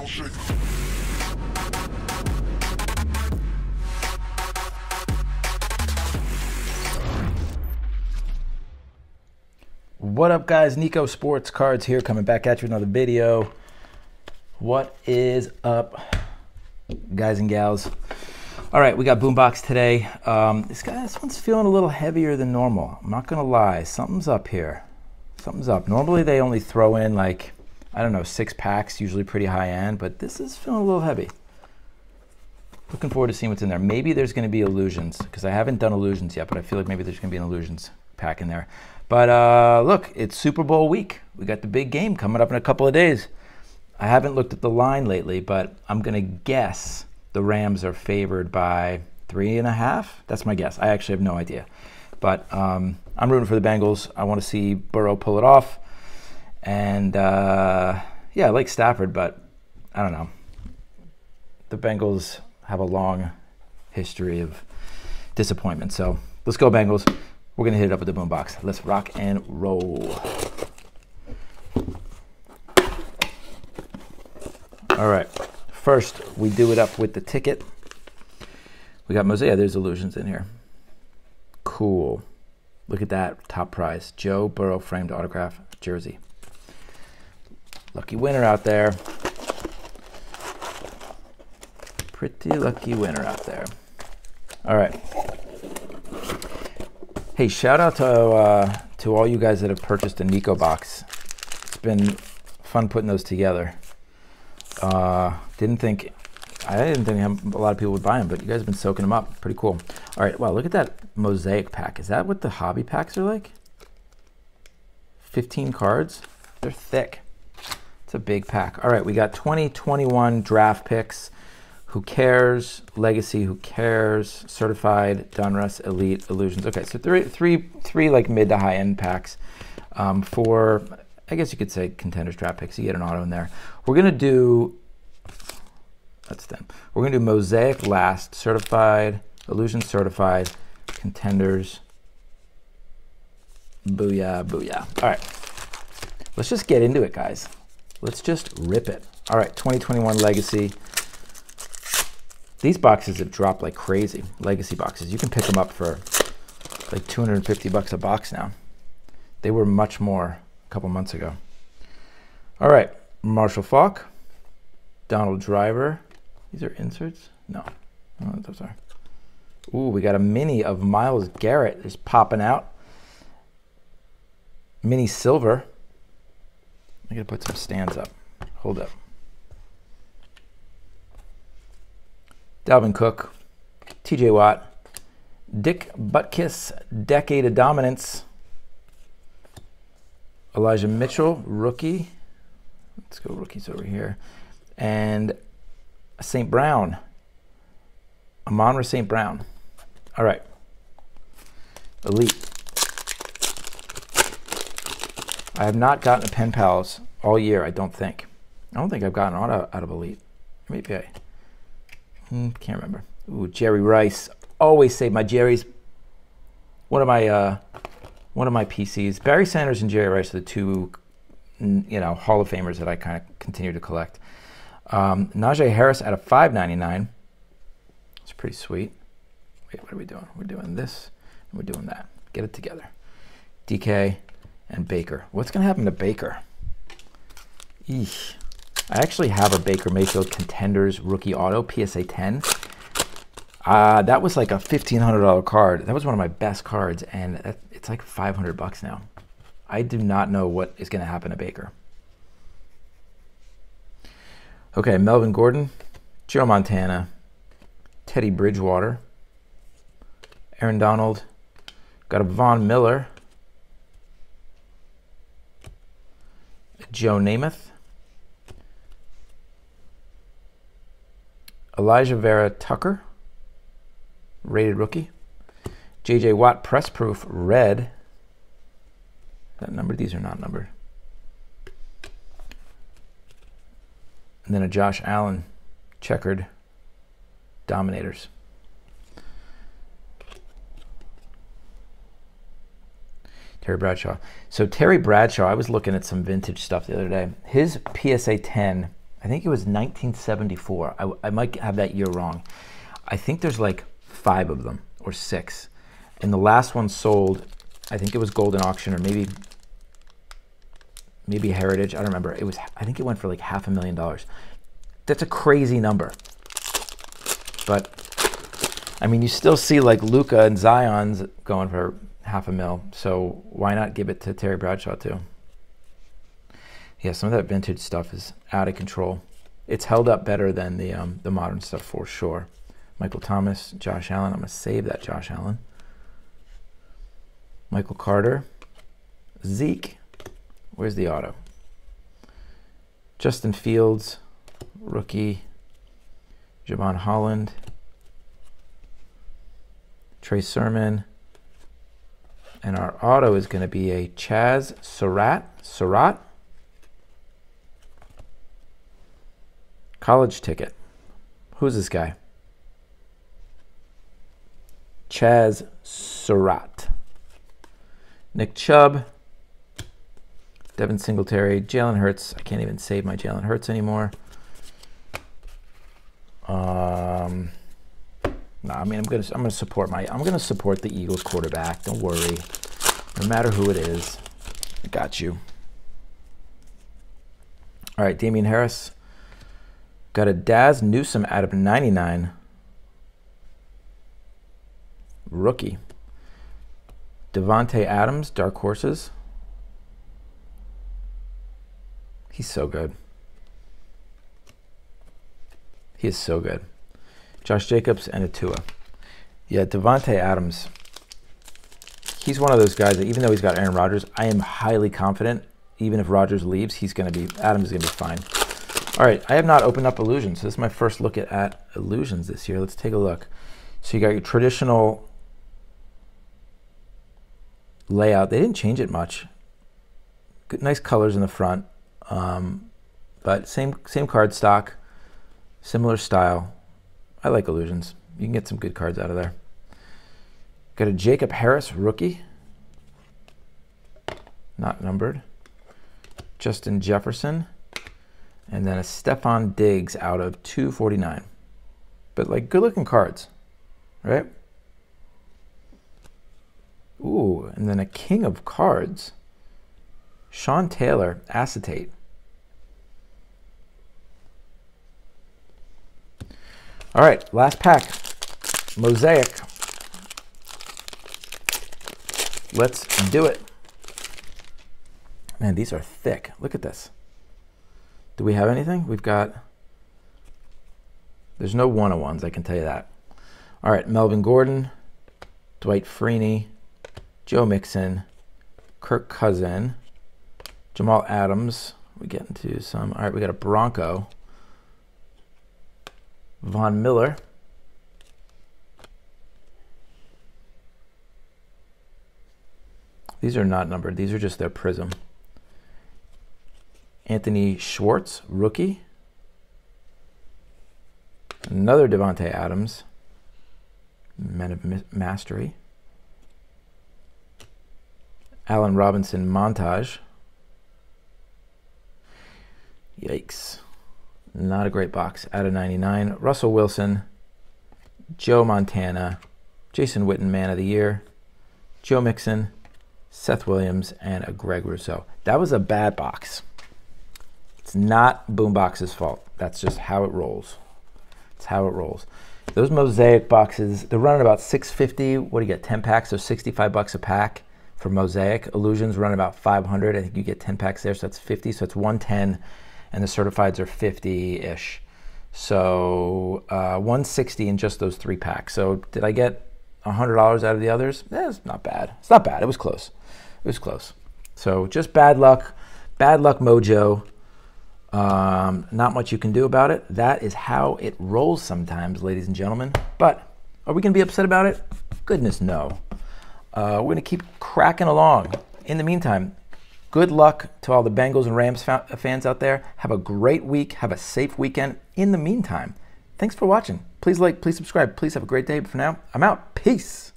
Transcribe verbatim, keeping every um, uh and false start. Thousand. What up, guys? Nico Sports Cards here, coming back at you with another video. What is up, guys and gals? All right, we got Boombox today. Um, this guy, this one's feeling a little heavier than normal. I'm not gonna lie, something's up here. Something's up. Normally they only throw in like, I don't know, six packs, usually pretty high end, but this is feeling a little heavy. Looking forward to seeing what's in there. Maybe there's gonna be illusions, because I haven't done illusions yet, but I feel like maybe there's gonna be an illusions pack in there. But uh, look, it's Super Bowl week. We got the big game coming up in a couple of days. I haven't looked at the line lately, but I'm gonna guess the Rams are favored by three and a half. That's my guess. I actually have no idea. But um, I'm rooting for the Bengals. I wanna see Burrow pull it off. And uh, yeah, I like Stafford, but I don't know. The Bengals have a long history of disappointment. So let's go, Bengals. We're gonna hit it up with the Boombox. Let's rock and roll. All right, first we do it up with the ticket. We got Mosaia, there's illusions in here. Cool, look at that, top prize. Joe Burrow framed autograph jersey. Lucky winner out there. Pretty lucky winner out there. All right. Hey, shout out to uh, to all you guys that have purchased a Nico box. It's been fun putting those together. Uh, didn't think, I didn't think a lot of people would buy them, but you guys have been soaking them up. Pretty cool. All right. Wow, look at that mosaic pack. Is that what the hobby packs are like? fifteen cards. They're thick. It's a big pack. All right, we got twenty twenty-one draft picks. Who cares? Legacy, who cares? Certified, Donruss, Elite, Illusions. Okay, so three, three, three like mid to high end packs. Um, for, I guess you could say Contenders draft picks. You get an auto in there. We're gonna do, that's them. We're gonna do Mosaic last, Certified, Illusions Certified, Contenders. Booyah, booyah. All right, let's just get into it, guys. Let's just rip it. All right, twenty twenty-one Legacy. These boxes have dropped like crazy, Legacy boxes. You can pick them up for like two hundred fifty bucks a box now. They were much more a couple months ago. All right, Marshall Falk, Donald Driver. These are inserts? No, oh, those are. Ooh, we got a mini of Miles Garrett is popping out. Mini silver. I'm gonna put some stands up. Hold up. Dalvin Cook, T J Watt, Dick Butkus, Decade of Dominance, Elijah Mitchell, rookie. Let's go rookies over here. And Saint Brown, Amon-Ra Saint Brown. All right, Elite. I have not gotten a pen pals all year, I don't think. I don't think I've gotten auto out of Elite. Maybe I mm, can't remember. Ooh, Jerry Rice. Always save my Jerry's. One of my uh, one of my P Cs. Barry Sanders and Jerry Rice are the two, you know, Hall of Famers that I kind of continue to collect. Um, Najee Harris out of five ninety-nine. It's pretty sweet. Wait, what are we doing? We're doing this and we're doing that. Get it together. D K. And Baker. What's gonna happen to Baker? Eesh. I actually have a Baker Mayfield Contenders rookie auto, P S A ten. Uh, that was like a fifteen hundred dollar card. That was one of my best cards, and it's like five hundred bucks now. I do not know what is gonna happen to Baker. Okay, Melvin Gordon, Joe Montana, Teddy Bridgewater, Aaron Donald, got a Von Miller, Joe Namath, Elijah Vera Tucker, rated rookie, J J Watt press proof red. Is that numbered? These are not numbered. And then a Josh Allen checkered Dominators. Terry Bradshaw. So Terry Bradshaw, I was looking at some vintage stuff the other day. His P S A ten I think it was nineteen seventy-four. I, I might have that year wrong. I think there's like five of them or six. And the last one sold, I think it was Golden Auction or maybe maybe Heritage. I don't remember. It was. I think it went for like half a million dollars. That's a crazy number. But, I mean, you still see like Luka and Zion's going for half a mil. So why not give it to Terry Bradshaw too? Yeah, some of that vintage stuff is out of control. It's held up better than the um, the modern stuff for sure. Michael Thomas, Josh Allen. I'm gonna save that Josh Allen. Michael Carter, Zeke. Where's the auto? Justin Fields, rookie. Javon Holland. Trey Sermon. And our auto is gonna be a Chazz Surratt. Surratt. College ticket. Who's this guy? Chazz Surratt. Nick Chubb. Devin Singletary. Jalen Hurts. I can't even save my Jalen Hurts anymore. Um, no, I mean I'm gonna I'm gonna support my I'm gonna support the Eagles quarterback. Don't worry. No matter who it is, I got you. All right, Damian Harris. Got a Daz Newsome out of ninety-nine. Rookie. Devontae Adams, Dark Horses. He's so good. He is so good. Josh Jacobs and Atua. Yeah, Devontae Adams. He's one of those guys that even though he's got Aaron Rodgers, I am highly confident even if Rodgers leaves, he's going to be, Adams is going to be fine. All right, I have not opened up Illusions. So this is my first look at, at Illusions this year. Let's take a look. So you got your traditional layout. They didn't change it much. Good, nice colors in the front, um, but same same card stock, similar style. I like Illusions. You can get some good cards out of there. Got a Jacob Harris rookie, not numbered. Justin Jefferson. And then a Stephon Diggs out of two forty-nine. But like good looking cards, right? Ooh, and then a king of cards. Sean Taylor, acetate. All right, last pack, Mosaic. Let's do it. Man, these are thick, look at this. Do we have anything? We've got, there's no one-on-ones, I can tell you that. All right, Melvin Gordon, Dwight Freeney, Joe Mixon, Kirk Cousin, Jamal Adams. We get into some, all right, we got a Bronco, Von Miller, these are not numbered, these are just their prism. Anthony Schwartz, rookie. Another Devontae Adams, Men of Mastery. Allen Robinson, Montage. Yikes. Not a great box. Out of ninety-nine. Russell Wilson, Joe Montana, Jason Witten, Man of the Year, Joe Mixon, Seth Williams, and a Greg Rousseau. That was a bad box. It's not Boombox's fault. That's just how it rolls. It's how it rolls. Those Mosaic boxes, they're running about six fifty. What do you get? ten packs, so sixty-five bucks a pack for Mosaic. Illusions run about five hundred. I think you get ten packs there, so that's fifty. So it's one ten, and the certifieds are fifty-ish. So uh, one sixty in just those three packs. So did I get one hundred dollars out of the others? Eh, it's not bad. It's not bad. It was close. It was close. So just bad luck. Bad luck mojo. Um, not much you can do about it. That is how it rolls sometimes, ladies and gentlemen. But are we going to be upset about it? Goodness, no. Uh, we're going to keep cracking along. In the meantime, good luck to all the Bengals and Rams fans out there. Have a great week. Have a safe weekend. In the meantime, thanks for watching. Please like, please subscribe. Please have a great day. But for now, I'm out. Peace.